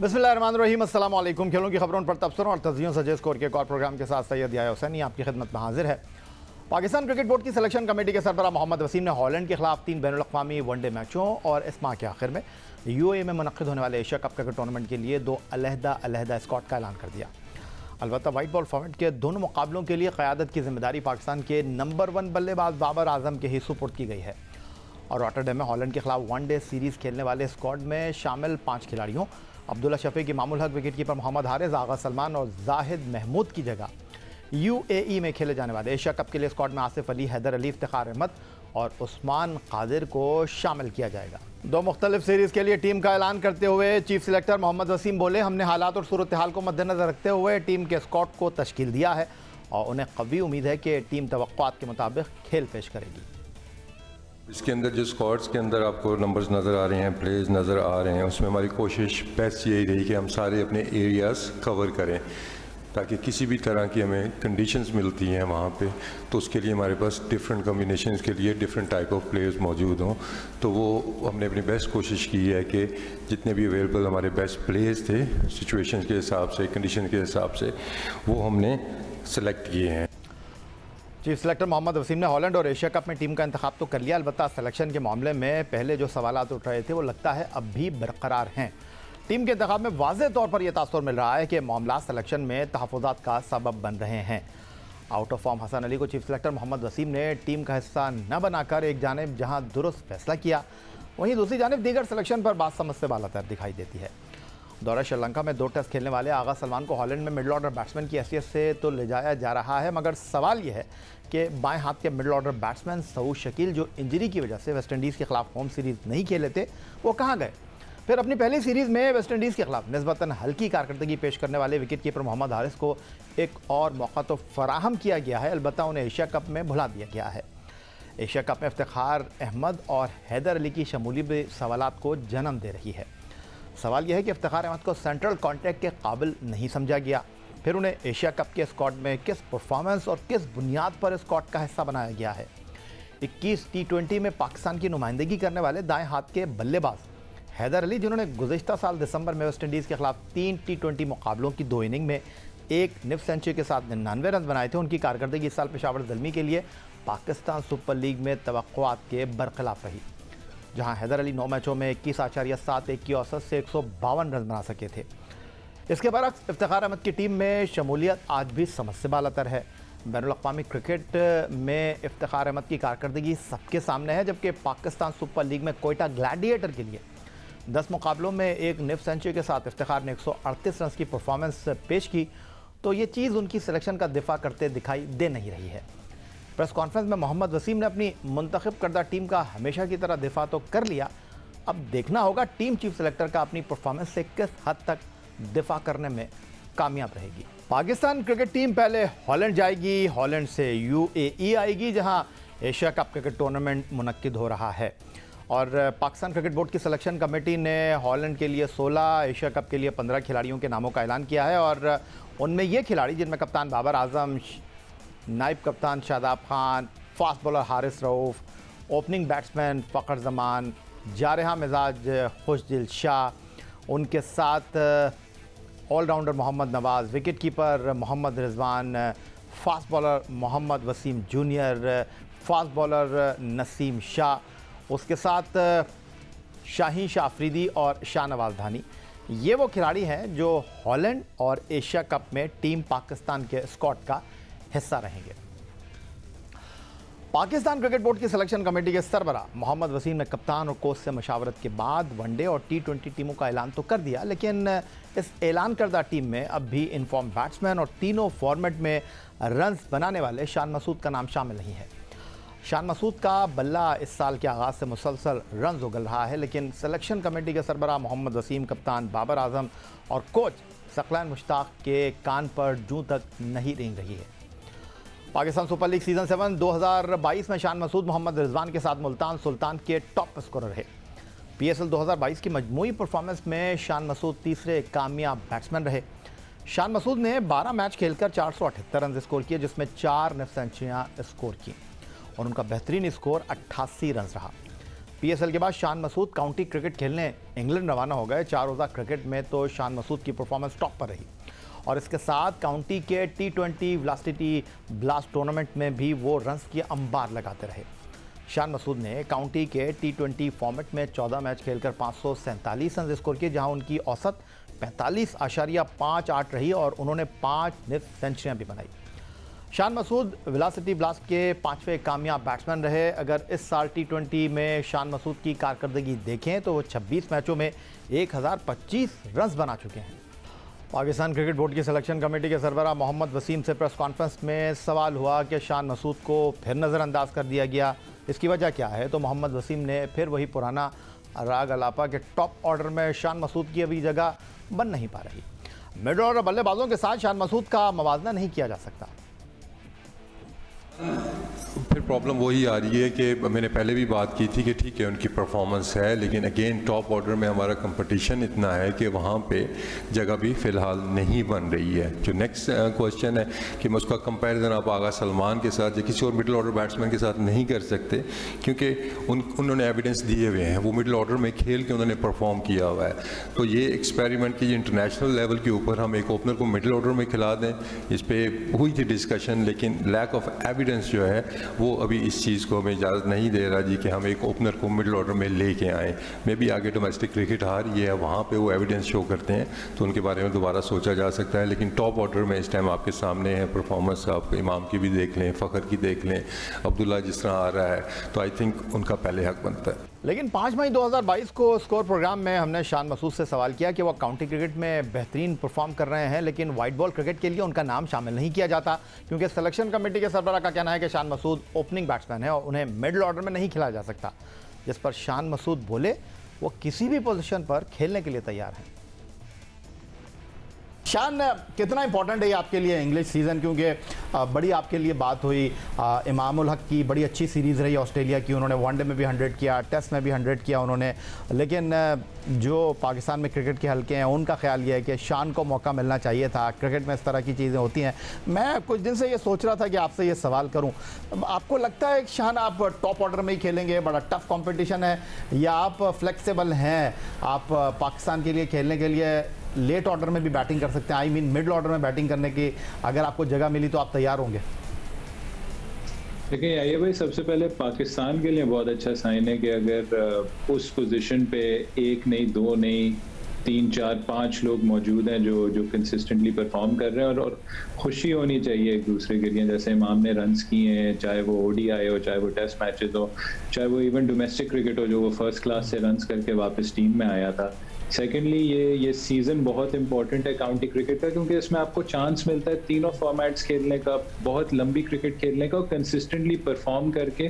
बिस्मिल्लाहिर्रहमानिर्रहीम। अस्सलाम वालेकुम। खेलों की खबरों पर तबसरों और तजज़ियों से स्कोर के एक और प्रोग्राम के साथ सैयद याह्या हुसैनी आपकी खिदमत में हाजिर है। पाकिस्तान क्रिकेट बोर्ड की सिलेक्शन कमेटी के सरबराह मोहम्मद वसीम ने हॉलैंड के खिलाफ 3 बैनुल-अक़वामी वनडे मैचों और इस माह के आखिर में यूएई में मुनक़िद होने वाले एशिया कप क्रिकेट टूर्नामेंट के लिए 2 अलग-अलग स्क्वाड का ऐलान कर दिया। अलबत्ता वाइट बॉल फॉर्मेट के दोनों मुकाबलों के लिए क़यादत की जिम्मेदारी पाकिस्तान के नंबर 1 बल्लेबाज बाबर आजम के ही सुपुर्द की गई है। और रॉटरडम में हॉलैंड के खिलाफ वनडे सीरीज़ खेलने वाले स्क्वाड में शामिल 5 खिलाड़ियों अब्दुल्ला शफीक, इमाम-उल-हक, विकेटकीपर मोहम्मद हारिस, आगा सलमान और जाहिद महमूद की जगह यूएई में खेले जाने वाले एशिया कप के लिए स्क्वाड में आसिफ अली, हैदर अली, इफ्तिखार अहमद और उस्मान कादिर को शामिल किया जाएगा। 2 मुख्तलिफ सीरीज़ के लिए टीम का ऐलान करते हुए चीफ सिलेक्टर मोहम्मद वसीम बोले, हमने हालात और सूरत हाल को मद्देनज़र रखते हुए टीम के स्क्वाड को तश्कील दिया है और उन्हें कवी उम्मीद है कि टीम तवक्कुआत के मुताबिक खेल पेश करेगी। इसके अंदर जो स्क्वाड्स के अंदर आपको नंबर्स नज़र आ रहे हैं, प्लेयर्स नज़र आ रहे हैं, उसमें हमारी कोशिश बेस्ट यही रही कि हम सारे अपने एरियाज़ कवर करें ताकि किसी भी तरह की हमें कंडीशंस मिलती हैं वहाँ पे, तो उसके लिए हमारे पास डिफरेंट कम्बिनेशंस के लिए डिफरेंट टाइप ऑफ प्लेयर्स मौजूद हों। तो वो हमने अपनी बेस्ट कोशिश की है कि जितने भी अवेलेबल हमारे बेस्ट प्लेयर्स थे सिचुएशन के हिसाब से, कंडीशन के हिसाब से, वो हमने सेलेक्ट किए हैं। चीफ सेलेक्टर मोहम्मद वसीम ने हॉलैंड और एशिया कप में टीम का इंतखाब तो कर लिया, अलबत्ता सिलेक्शन के मामले में पहले जो सवाल उठ रहे थे वो लगता है अब भी बरकरार हैं। टीम के इंतखाब में वाज़ेह तौर पर यह तासुर मिल रहा है कि मामला सिलेक्शन में तहफ़्फ़ुज़ात का सबब बन रहे हैं। Out of form Hasan Ali को चीफ सेलेक्टर मोहम्मद वसीम ने टीम का हिस्सा न बनाकर एक जानिब जहां दुरुस्त फैसला किया, वहीं दूसरी जानिब दीगर सिलेक्शन पर बात समझ से बालातर दिखाई देती है। दौरा श्रीलंका में 2 टेस्ट खेलने वाले आगा सलमान को हॉलैंड में मिडल ऑर्डर बैट्समैन की हैसियत से तो ले जाया जा रहा है, मगर सवाल यह है कि बाएं हाथ के middle order batsman Saud Shakeel जो इंजरी की वजह से वेस्टइंडीज़ के खिलाफ होम सीरीज़ नहीं खेले थे, वो कहाँ गए। फिर अपनी पहली सीरीज़ में वेस्टइंडीज़ के खिलाफ निस्बतन हल्की कारकर्दगी पेश करने वाले विकेटकीपर मोहम्मद हारिस को एक और मौका तो फराहम किया गया है, अलबत्ता उन्हें एशिया कप में भुला दिया गया है। एशिया कप में इफ्तिखार अहमद और हैदर अली की शमूलियत भी सवालात को जन्म दे रही है। सवाल यह है कि इफ्तिखार अहमद को सेंट्रल कॉन्ट्रैक्ट के काबिल नहीं समझा गया, फिर उन्हें एशिया कप के स्क्वाड में किस परफॉर्मेंस और किस बुनियाद पर स्क्वाड का हिस्सा बनाया गया है। 21 T20 में पाकिस्तान की नुमाइंदगी करने वाले दाएँ हाथ के बल्लेबाज हैदर अली, जिन्होंने गुज़िश्ता साल दिसंबर में वेस्टइंडीज़ के खिलाफ 3 T20 मुकाबलों की 2 इनिंग में एक निफ सेंचुरी के साथ 99 रन बनाए थे, उनकी कारकर्दगी इस साल पेशावर ज़ल्मी के लिए पाकिस्तान सुपर लीग में तवक्कुआत के बरखिलाफ रही, जहां हैदर अली 9 मैचों में 21.71 की औसत से 152 रन बना सके थे। इसके बरक्स इफ्तिखार अहमद की टीम में शमूलियत आज भी समझ से बालातर है। बैनुल-अक़वामी क्रिकेट में इफ्तिखार अहमद की कारकर्दगी सबके सामने है, जबकि पाकिस्तान सुपर लीग में कोयटा ग्लैडिएटर के लिए 10 मुकाबलों में एक निफ सेंचुरी के साथ इफ्तिखार ने 138 रन की परफॉर्मेंस पेश की, तो ये चीज़ उनकी सिलेक्शन का दिफा करते दिखाई दे नहीं रही है। प्रेस कॉन्फ्रेंस में मोहम्मद वसीम ने अपनी मुंतखब करदा टीम का हमेशा की तरह दिफा तो कर लिया, अब देखना होगा टीम चीफ सेलेक्टर का अपनी परफॉर्मेंस से किस हद तक दिफा करने में कामयाब रहेगी। पाकिस्तान क्रिकेट टीम पहले हॉलैंड जाएगी, हॉलैंड से यूएई आएगी जहां एशिया कप क्रिकेट टूर्नामेंट मुनक्किद हो रहा है। और पाकिस्तान क्रिकेट बोर्ड की सिलेक्शन कमेटी ने हॉलैंड के लिए 16, एशिया कप के लिए 15 खिलाड़ियों के नामों का ऐलान किया है और उनमें ये खिलाड़ी जिनमें कप्तान बाबर आजम, नायब कप्तान Shadab Khan, fast bowler Haris Rauf, opening batsman Fakhar Zaman, जारहा मिजाज खुशदिल शाह, उनके साथ allrounder Mohammad Nawaz, wicketkeeper Mohammad Rizwan, fast bowler Mohammad Wasim junior, fast bowler Naseem Shah, उसके साथ शाहीन शाह अफरीदी और शाहनवाज धानी। ये वो खिलाड़ी हैं जो हॉलैंड और एशिया कप में टीम पाकिस्तान के स्क्वाड का हिस्सा रहेंगे। पाकिस्तान क्रिकेट बोर्ड की सिलेक्शन कमेटी के सरबरा मोहम्मद वसीम ने कप्तान और कोच से मशावरत के बाद वनडे और T20 टीमों का ऐलान तो कर दिया, लेकिन इस ऐलान करदा टीम में अब भी इनफॉर्म बैट्समैन और तीनों फॉर्मेट में रन्स बनाने वाले शान मसूद का नाम शामिल नहीं है। शान मसूद का बल्ला इस साल के आगाज़ से मुसलसल रन्स उगल रहा है, लेकिन सिलेक्शन कमेटी के सरबरा मोहम्मद वसीम, कप्तान बाबर आजम और कोच सकलान मुश्ताक के कान पर जूं तक नहीं रेंग रही है। पाकिस्तान सुपर लीग सीज़न 7 2022 में शान मसूद मोहम्मद रिजवान के साथ मुल्तान सुल्तान के टॉप स्कोरर है। PSL 2022 की मजमूई परफॉर्मेंस में शान मसूद तीसरे कामयाब बैट्समैन रहे। शान मसूद ने 12 मैच खेलकर 478 रन स्कोर किए, जिसमें 4 निफ सेंचुरियाँ स्कोर की और उनका बेहतरीन स्कोर 88 रन रहा। PSL के बाद शान मसूद काउंटी क्रिकेट खेलने इंग्लैंड रवाना हो गए। 4 रोज़ा क्रिकेट में तो शान मसूद की परफॉर्मेंस टॉप पर रही और इसके साथ काउंटी के T20 वेलोसिटी ब्लास्ट टूर्नामेंट में भी वो रन्स की अंबार लगाते रहे। शान मसूद ने काउंटी के T20 फॉर्मेट में 14 मैच खेलकर 547 रन स्कोर किए, जहां उनकी औसत 45.58 रही और उन्होंने 5 निफ्ट सेंचुरियाँ भी बनाई। शान मसूद वेलोसिटी ब्लास्ट के 5वें कामयाब बैट्समैन रहे। अगर इस साल T20 में शान मसूद की कारकर्दगी देखें तो वो 26 मैचों में 1025 रन बना चुके हैं। पाकिस्तान क्रिकेट बोर्ड की सिलेक्शन कमेटी के सरबरा मोहम्मद वसीम से प्रेस कॉन्फ्रेंस में सवाल हुआ कि शान मसूद को फिर नज़रअंदाज कर दिया गया, इसकी वजह क्या है? तो मोहम्मद वसीम ने फिर वही पुराना राग अलापा के टॉप ऑर्डर में शान मसूद की अभी जगह बन नहीं पा रही। मिड ऑर्डर बल्लेबाजों के साथ शान मसूद का मवाजना नहीं किया जा सकता। फिर प्रॉब्लम वही आ रही है कि मैंने पहले भी बात की थी कि ठीक है उनकी परफॉर्मेंस है, लेकिन अगेन टॉप ऑर्डर में हमारा कंपटीशन इतना है कि वहाँ पे जगह भी फ़िलहाल नहीं बन रही है। जो नेक्स्ट क्वेश्चन है कि मैं उसका कंपैरिजन आप आगा सलमान के साथ या किसी और मिडिल ऑर्डर बैट्समैन के साथ नहीं कर सकते, क्योंकि उन्होंने एविडेंस दिए हुए हैं, वो मिडिल ऑर्डर में खेल के उन्होंने परफॉर्म किया हुआ है। तो ये एक्सपेरिमेंट की इंटरनेशनल लेवल के ऊपर हम एक ओपनर को मिडिल ऑर्डर में खिला दें, इस पर हुई थी डिस्कशन, लेकिन लैक ऑफ एविडेंस जो है वो अभी इस चीज़ को हमें इजाज़त नहीं दे रहा जी कि हम एक ओपनर को मिडिल ऑर्डर में लेके आएँ। मे भी आगे डोमेस्टिक क्रिकेट हार ये है, वहाँ पे वो एविडेंस शो करते हैं तो उनके बारे में दोबारा सोचा जा सकता है। लेकिन टॉप ऑर्डर में इस टाइम आपके सामने है परफॉर्मेंस, आप इमाम की भी देख लें, फ़खर की देख लें, अब्दुल्ला जिस तरह आ रहा है, तो आई थिंक उनका पहले हक बनता है। लेकिन 5 मई 2022 को स्कोर प्रोग्राम में हमने शान मसूद से सवाल किया कि वह काउंटी क्रिकेट में बेहतरीन परफॉर्म कर रहे हैं, लेकिन वाइट बॉल क्रिकेट के लिए उनका नाम शामिल नहीं किया जाता क्योंकि सिलेक्शन कमेटी के सरबराह का कहना है कि शान मसूद ओपनिंग बैट्समैन है और उन्हें मिडिल ऑर्डर में नहीं खिलाया जा सकता। जिस पर शान मसूद बोले वो किसी भी पोजीशन पर खेलने के लिए तैयार हैं। शान, कितना इंपॉर्टेंट है ये आपके लिए इंग्लिश सीज़न, क्योंकि बड़ी आपके लिए बात हुई, इमाम-उल-हक की बड़ी अच्छी सीरीज़ रही ऑस्ट्रेलिया की, उन्होंने वनडे में भी 100 किया, टेस्ट में भी 100 किया उन्होंने, लेकिन जो पाकिस्तान में क्रिकेट के हल्के हैं उनका ख्याल ये है कि शान को मौका मिलना चाहिए था। क्रिकेट में इस तरह की चीज़ें होती हैं। मैं कुछ दिन से ये सोच रहा था कि आपसे ये सवाल करूँ, आपको लगता है कि शान आप टॉप ऑर्डर में ही खेलेंगे, बड़ा टफ कॉम्पिटिशन है, या आप फ्लेक्सिबल हैं, आप पाकिस्तान के लिए खेलने के लिए लेट ऑर्डर में भी बैटिंग कर सकते हैं, आई मीन मिडिल ऑर्डर में बैटिंग करने की अगर आपको जगह मिली तो आप तैयार होंगे? देखिए आइए भाई, सबसे पहले पाकिस्तान के लिए बहुत अच्छा साइन है कि अगर उस पोजीशन पे 1 नहीं 2 नहीं 3 4 5 लोग मौजूद हैं जो कंसिस्टेंटली परफॉर्म कर रहे हैं और खुशी होनी चाहिए एक दूसरे के लिए। जैसे इमाम ने रन्स किए हैं, चाहे वो ODI हो, चाहे वो टेस्ट मैचेस हो, चाहे वो इवन डोमेस्टिक क्रिकेट हो, जो वो फर्स्ट क्लास से रन्स करके वापस टीम में आया था। सेकेंडली ये सीज़न बहुत इंपॉर्टेंट है काउंटी क्रिकेट का, क्योंकि इसमें आपको चांस मिलता है तीनों फॉर्मेट्स खेलने का, बहुत लंबी क्रिकेट खेलने का और कंसिस्टेंटली परफॉर्म करके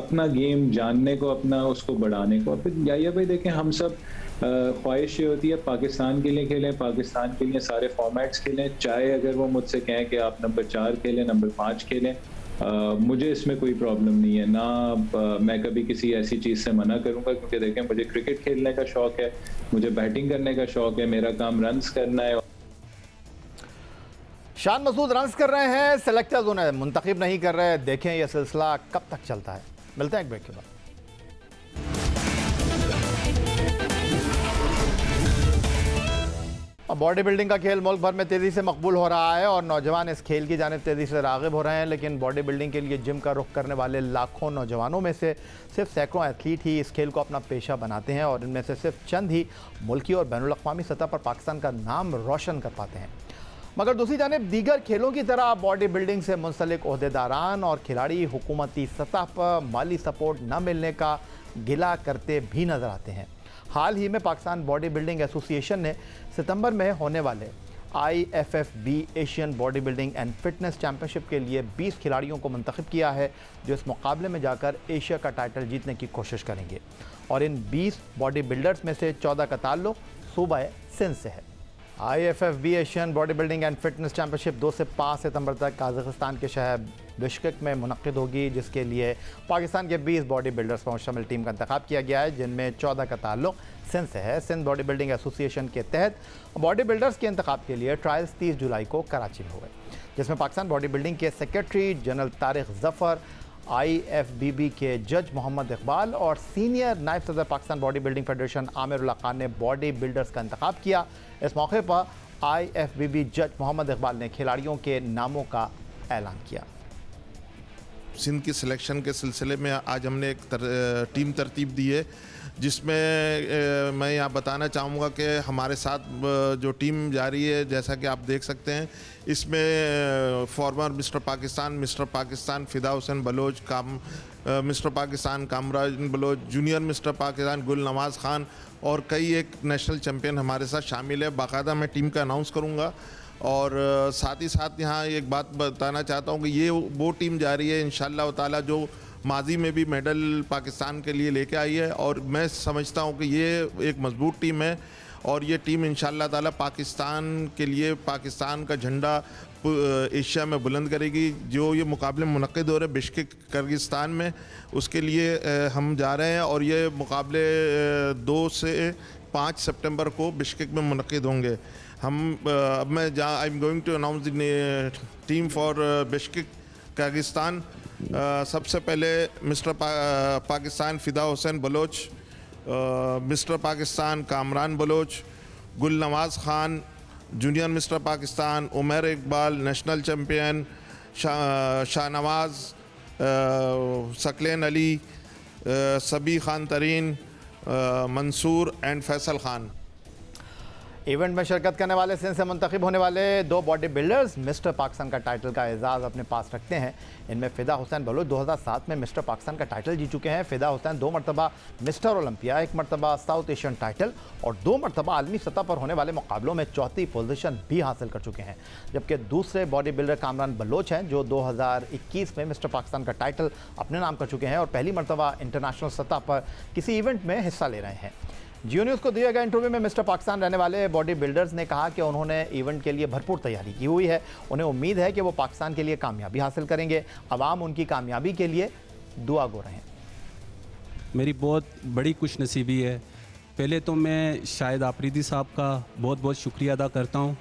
अपना गेम जानने को, अपना उसको बढ़ाने को। फिर या भाई देखें, हम सब ख्वाहिश ये होती है पाकिस्तान के लिए खेलें, पाकिस्तान के लिए सारे फॉर्मेट्स खेलें, चाहे अगर वो मुझसे कहें कि आप नंबर 4 खेलें, नंबर 5 खेलें, मुझे इसमें कोई प्रॉब्लम नहीं है ना। मैं कभी किसी ऐसी चीज़ से मना करूंगा क्योंकि देखें मुझे क्रिकेट खेलने का शौक़ है, मुझे बैटिंग करने का शौक़ है, मेरा काम रन्स करना है। शान मसूद रन्स कर रहे हैं, सेलेक्टर्स उन्हें मुंतखब नहीं कर रहे। देखें यह सिलसिला कब तक चलता है। मिलते हैं एक ब्रेक के बाद। बॉडी बिल्डिंग का खेल मुल्क भर में तेज़ी से मकबूल हो रहा है और नौजवान इस खेल की जानिब तेज़ी से राग़िब हो रहे हैं, लेकिन बॉडी बिल्डिंग के लिए जिम का रुख करने वाले लाखों नौजवानों में से सिर्फ सैकड़ों एथलीट ही इस खेल को अपना पेशा बनाते हैं और इनमें से सिर्फ चंद ही मुल्की और बैनुल-अक़वामी सतह पर पाकिस्तान का नाम रोशन कर पाते हैं। मगर दूसरी जानिब दीगर खेलों की तरह बॉडी बिल्डिंग से मुंसलिक ओहदेदारान और खिलाड़ी हुकूमती सतह पर माली सपोर्ट न मिलने का गिला करते भी नज़र आते हैं। हाल ही में पाकिस्तान बॉडी बिल्डिंग एसोसिएशन ने सितंबर में होने वाले IFFB Asian body building and fitness championship के लिए 20 खिलाड़ियों को मंतखब किया है जो इस मुकाबले में जाकर एशिया का टाइटल जीतने की कोशिश करेंगे और इन 20 बॉडी बिल्डर्स में से 14 का ताल्लुक सूबा सिंध से है। IFFB Asian body building and fitness championship 2 से 5 सितंबर तक काज़ाखस्तान के शहर बिश्केक में मुनक़िद होगी, जिसके लिए पाकिस्तान के 20 बॉडी बिल्डर्स पर मुश्तमिल टीम का इंतखाब किया गया है, जिनमें 14 का ताल्लुक सिंध से है। सिंध बॉडी बिल्डिंग एसोसिएशन के तहत बॉडी बिल्डर्स के इंतखाब के लिए ट्रायल्स 30 जुलाई को कराची में हुए, जिसमें पाकिस्तान बॉडी बिल्डिंग के secretary general Tariq Zafar, IFBB के जज मोहम्मद इकबाल और सीनियर नायब सदर Pakistan body building federation Aamir Ullah Khan ने बॉडी बिल्डर्स का इंतखाब किया। इस मौके पर IFBB जज मोहम्मद इकबाल ने खिलाड़ियों के नामों का ऐलान किया। सिंध की सिलेक्शन के सिलसिले में आज हमने एक टीम तरतीब दी है, जिसमें मैं यहाँ बताना चाहूँगा कि हमारे साथ जो टीम जा रही है, जैसा कि आप देख सकते हैं, इसमें former mister Pakistan Fida Hussain Baloch, mister Pakistan Kamran Baloch, junior mister Pakistan Gul Nawaz Khan और कई एक नेशनल चैम्पियन हमारे साथ शामिल है। बाकायदा मैं टीम का अनाउंस करूँगा। और साथ ही साथ यहाँ एक बात बताना चाहता हूँ कि ये वो टीम जा रही है इंशाअल्लाह ताला जो माजी में भी मेडल पाकिस्तान के लिए लेके आई है, और मैं समझता हूँ कि ये एक मजबूत टीम है और ये टीम इंशाअल्लाह ताला पाकिस्तान के लिए पाकिस्तान का झंडा एशिया में बुलंद करेगी। जो ये मुकाबले मुनक़िद हो रहे बिश्केक किर्गिस्तान में, उसके लिए हम जा रहे हैं और ये मुकाबले 2 से 5 सितंबर को बिश्केक में मुनक़िद होंगे। अब मैं जहाँ I am going to announce the team for Bishkek Kyrgyzstan. सबसे पहले mister Pakistan Fida Hussain Baloch, mister Pakistan Kamran Baloch, Gul Nawaz Khan, junior mister Pakistan Umar Iqbal, national champion Shahnawaz, Saqlain Ali, Sabi Khan Tareen, Mansoor and Faisal Khan. Event में शिरकत करने वाले सिंध से मुंतखब होने वाले 2 बॉडी बिल्डर्स मिस्टर पाकिस्तान का टाइटल का एजाज़ अपने पास रखते हैं। इनमें फ़िदा हुसैन बलोच 2007 में मिस्टर पाकिस्तान का टाइटल जीत चुके हैं। फ़िदा हुसैन 2 मरतबा मिस्टर ओलंपिया, 1 मरतबा साउथ एशियन टाइटल और 2 मरतबा आलमी सतह पर होने वाले मुकाबलों में 4थी पोजीशन भी हासिल कर चुके हैं। जबकि दूसरे बॉडी बिल्डर कामरान बलोच हैं जो 2021 में मिस्टर पाकिस्तान का टाइटल अपने नाम कर चुके हैं और पहली मरतबा इंटरनेशनल सतह पर किसी इवेंट में हिस्सा ले रहे हैं। जियो न्यूज़ को दिए गए इंटरव्यू में मिस्टर पाकिस्तान रहने वाले बॉडी बिल्डर्स ने कहा कि उन्होंने इवेंट के लिए भरपूर तैयारी की हुई है। उन्हें उम्मीद है कि वो पाकिस्तान के लिए कामयाबी हासिल करेंगे। आवाम उनकी कामयाबी के लिए दुआ गो रहे हैं। मेरी बहुत बड़ी खुश नसीबी है। पहले तो मैं शाहिद आफरीदी साहब का बहुत बहुत शुक्रिया अदा करता हूँ।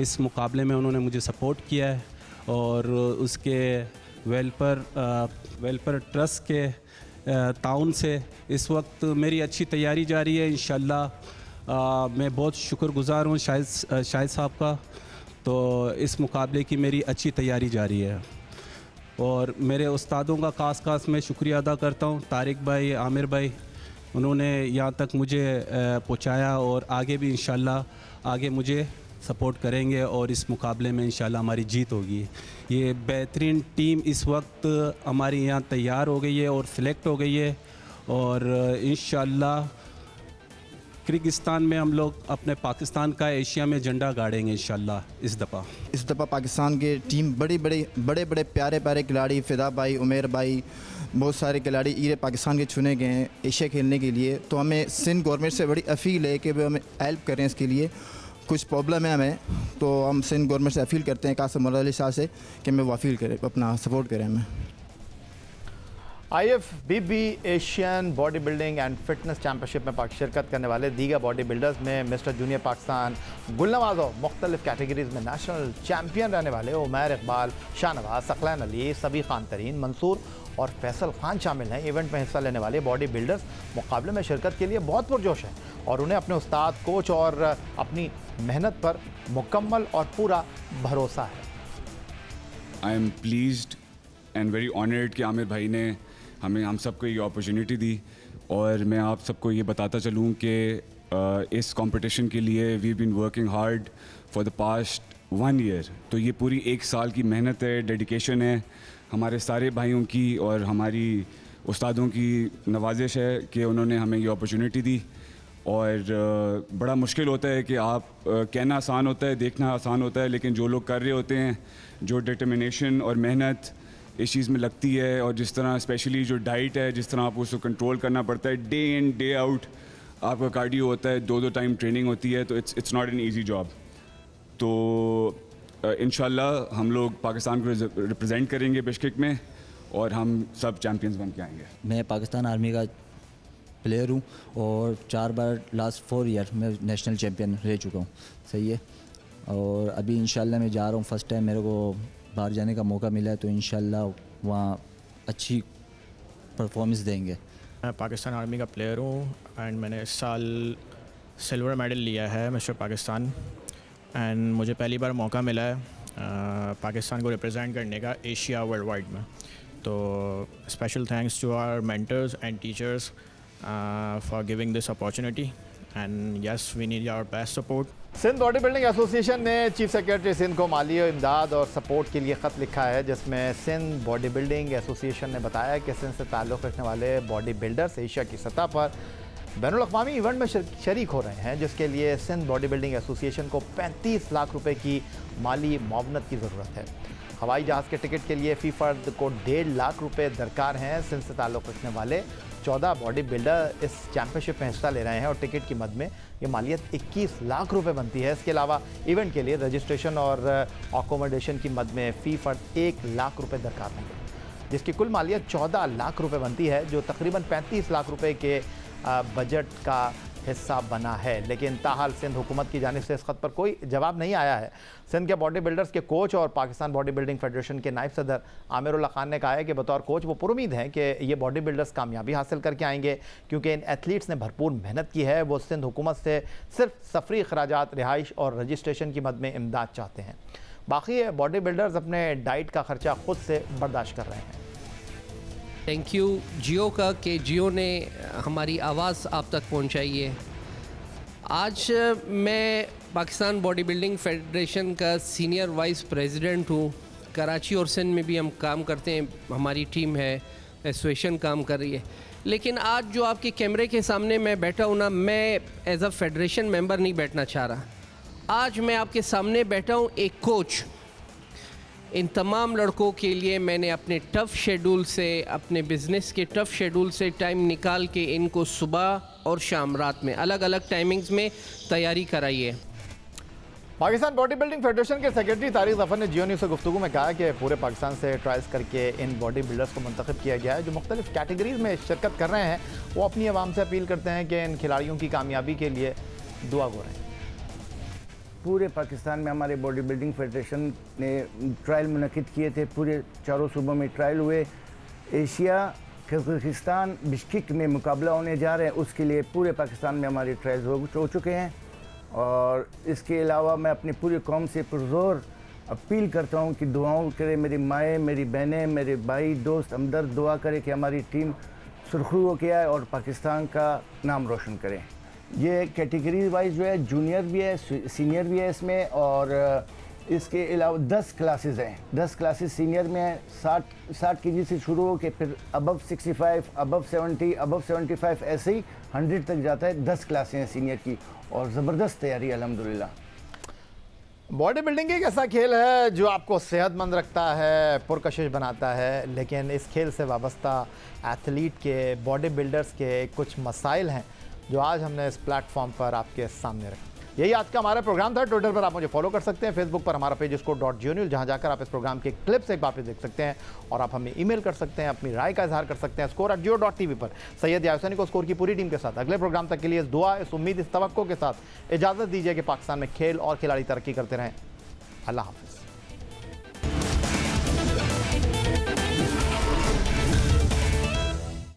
इस मुकाबले में उन्होंने मुझे सपोर्ट किया है और उसके वेलफेयर ट्रस्ट के ताउन से इस वक्त मेरी अच्छी तैयारी जारी है। इंशाल्लाह मैं बहुत शुक्रगुज़ार हूँ शाहिद साहब का। तो इस मुकाबले की मेरी अच्छी तैयारी जारी है और मेरे उस्तादों का खास मैं शुक्रिया अदा करता हूँ। तारिक भाई, आमिर भाई, उन्होंने यहाँ तक मुझे पहुँचाया और आगे भी इंशाल्लाह आगे मुझे सपोर्ट करेंगे और इस मुकाबले में इंशाल्लाह हमारी जीत होगी। ये बेहतरीन टीम इस वक्त हमारी यहाँ तैयार हो गई है और सिलेक्ट हो गई है और इंशाल्लाह किर्गिस्तान में हम लोग अपने पाकिस्तान का एशिया में झंडा गाड़ेंगे इंशाल्लाह। इस दफ़ा पाकिस्तान की टीम बड़े बड़े प्यारे खिलाड़ी, फ़िदा भाई, उमेर भाई, बहुत सारे खिलाड़ी ईर पाकिस्तान के चुने गए हैं एशिया खेलने के लिए। तो हमें सिंध गवर्नमेंट से बड़ी अपील है कि वे हमें हेल्प करें। इसके लिए कुछ प्रॉब्लम है हमें, तो हम सिंध गवर्नमेंट से अपील करते हैं कासिम मोहम्मद अली शाह से कि हमें अपील करें, अपना सपोर्ट करें हमें। IFBB Asian body building and fitness championship में शिरकत करने वाले दीगर बॉडी बिल्डर्स में मिस्टर जूनियर पाकिस्तान गुलनवाज़ और मुख्तलिफ कैटेगरीज में नेशनल चैम्पियन रहने वाले उमर इकबाल, शाहनवाज़, सकलैन अली, सबी ख़ान तरीन, मंसूर और फैसल ख़ान शामिल हैं। इवेंट में हिस्सा लेने वाले बॉडी बिल्डर्स मुकाबले में शिरकत के लिए बहुत पुरजोश हैं और उन्हें अपने उस्ताद, कोच और अपनी मेहनत पर मुकम्मल और पूरा भरोसा है। I am pleased and very honoured कि आमिर भाई ने हमें हम सबको ये अपॉर्चुनिटी दी और मैं आप सबको ये बताता चलूँ कि इस कंपटीशन के लिए we been working hard for the past 1 year. तो ये पूरी 1 साल की मेहनत है, डेडिकेशन है हमारे सारे भाइयों की और हमारी उस्तादों की नवाजिश है कि उन्होंने हमें ये अपॉर्चुनिटी दी। और बड़ा मुश्किल होता है कि आप कहना आसान होता है, देखना आसान होता है, लेकिन जो लोग कर रहे होते हैं, जो डिटर्मिनेशन और मेहनत इस चीज़ में लगती है और जिस तरह स्पेशली जो डाइट है, जिस तरह आपको उसको कंट्रोल करना पड़ता है, डे इन डे आउट आपका कार्डियो होता है, 2-2 टाइम ट्रेनिंग होती है, तो it's not an easy job. तो इंशाल्लाह हम लोग पाकिस्तान को रिप्रेजेंट करेंगे बिश्केक में और हम सब चैम्पियंस बन के आएंगे। मैं पाकिस्तान आर्मी का प्लेयर हूँ और 4 बार लास्ट 4 ईयर मैं नेशनल चैम्पियन रह चुका हूँ। सही है। और अभी इंशाल्लाह मैं जा रहा हूँ, फर्स्ट टाइम मेरे को बाहर जाने का मौका मिला है, तो इंशाल्लाह वहाँ अच्छी परफॉर्मेंस देंगे। मैं पाकिस्तान आर्मी का प्लेयर हूँ एंड मैंने इस साल सिल्वर मेडल लिया है मिस्टर पाकिस्तान एंड मुझे पहली बार मौका मिला है पाकिस्तान को रिप्रेजेंट करने का एशिया वर्ल्ड वाइड में। तो special thanks to our mentors and teachers for giving this opportunity and yes we need our best support. Sindh body building association ने चीफ सेक्रेटरी सिंध को माली इमदाद और सपोर्ट के लिए ख़त लिखा है, जिसमें सिंध बॉडी बिल्डिंग एसोसिएशन ने बताया कि सिंध से ताल्लुक़ रखने वाले बॉडी बिल्डर्स एशिया की सतह पर बैनुल अक़वामी इवेंट में शरीक हो रहे हैं, जिसके लिए सिंध बॉडी बिल्डिंग एसोसिएशन को 35 लाख रुपए की माली मुआवनत की ज़रूरत है। हवाई जहाज़ के टिकट के लिए फ़ी फर्द को 1.5 लाख रुपए दरकार हैं। सिंध से ताल्लुक़ रखने वाले 14 बॉडी बिल्डर इस चैम्पियनशिप में हिस्सा ले रहे हैं और टिकट की मद में ये मालियत 21 लाख रुपए बनती है। इसके अलावा इवेंट के लिए रजिस्ट्रेशन और अकोमोडेशन की मद में फ़ी फर्द 1 लाख रुपए दरकार होंगे, जिसकी कुल मालियत 14 लाख रुपए बनती है, जो तकरीबन 35 लाख रुपए के बजट का हिस्सा बना है। लेकिन ताहाल सिंध हुकूमत की जानिब से इस ख़त पर कोई जवाब नहीं आया है। सिंध के बॉडी बिल्डर्स के कोच और पाकिस्तान बॉडी बिल्डिंग फेडरेशन के नायब सदर आमिर उल्लाह खान ने कहा है कि बतौर कोच वो पुरुमीद हैं कि ये बॉडी बिल्डर्स कामयाबी हासिल करके आएंगे, क्योंकि इन एथलीट्स ने भरपूर मेहनत की है। वो सिंध हुकूमत से सिर्फ सफरी खराजात, रिहाइश और रजिस्ट्रेशन की मद में इमदाद चाहते हैं। बाकी बॉडी बिल्डर्स अपने डाइट का खर्चा खुद से बर्दाश्त कर रहे हैं। थैंक यू जियो का कि जियो ने हमारी आवाज़ आप तक पहुंचाई है। आज मैं पाकिस्तान बॉडी बिल्डिंग फेडरेशन का सीनियर वाइस प्रेसिडेंट हूं। कराची और सिंध में भी हम काम करते हैं, हमारी टीम है, एसोसिएशन काम कर रही है। लेकिन आज जो आपके कैमरे के सामने मैं बैठा हूं ना, मैं एज अ फेडरेशन मेंबर नहीं बैठना चाह रहा। आज मैं आपके सामने बैठा हूँ एक कोच। इन तमाम लड़कों के लिए मैंने अपने टफ़ शेड्यूल से, अपने बिज़नेस के टफ़ शेड्यूल से टाइम निकाल के इनको सुबह और शाम, रात में अलग अलग टाइमिंग्स में तैयारी कराई है। पाकिस्तान बॉडी बिल्डिंग फेडरेशन के सेक्रेटरी तारिक ज़फ़र ने जियो न्यूज़ से गुफ्तगू में कहा कि पूरे पाकिस्तान से ट्रायल्स करके इन बॉडी बिल्डर्स को मंतखब किया गया है, जो मुख्तलिफ़ कैटेगरीज़ में शिरकत कर रहे हैं। वो अपनी आवाम से अपील करते हैं कि इन खिलाड़ियों की कामयाबी के लिए दुआ गो रहे हैं। पूरे पाकिस्तान में हमारे बॉडी बिल्डिंग फेडरेशन ने ट्रायल मुनक़िद किए थे। पूरे चारों सूबों में ट्रायल हुए। एशिया कज़ाकिस्तान बिश्केक में मुकाबला होने जा रहे हैं, उसके लिए पूरे पाकिस्तान में हमारे ट्रायल हो चुके हैं। और इसके अलावा मैं अपने पूरे कौम से पुरजोर अपील करता हूं कि दुआओं करें। मेरी माएँ, मेरी बहनें, मेरे भाई, दोस्त, हमदर्द दुआ करें कि हमारी टीम सुरखरू होकर आए और पाकिस्तान का नाम रोशन करें। ये कैटेगरी वाइज जो है, जूनियर भी है, सीनियर भी है इसमें, और इसके अलावा 10 क्लासेस हैं। 10 क्लासेस सीनियर में हैं। 60 केजी से शुरू हो के फिर अबव 65, अबव 70, अबव 75, ऐसे ही 100 तक जाता है। 10 क्लासें हैं सीनियर की और ज़बरदस्त तैयारी अल्हम्दुलिल्लाह। बॉडी बिल्डिंग एक ऐसा खेल है जो आपको सेहतमंद रखता है, पुरकशिश बनाता है, लेकिन इस खेल से वाबस्ता एथलीट के, बॉडी बिल्डर्स के कुछ मसाइल हैं जो आज हमने इस प्लेटफॉर्म पर आपके सामने रखे। यही आज का हमारा प्रोग्राम था। ट्विटर पर आप मुझे फॉलो कर सकते हैं, फेसबुक पर हमारा पेज score.jionews, जहां जाकर आप इस प्रोग्राम के क्लिप्स एक वापस देख सकते हैं। और आप हमें ईमेल कर सकते हैं, अपनी राय का इजहार कर सकते हैं score@jio.tv पर। सैयद याह्या हुसैनी को स्कोर की पूरी टीम के साथ अगले प्रोग्राम तक के लिए इस दुआ, इस उम्मीद, इस तवक्को के साथ इजाज़त दीजिए कि पाकिस्तान में खेल और खिलाड़ी तरक्की करते रहें। अल्लाह हाफिज़।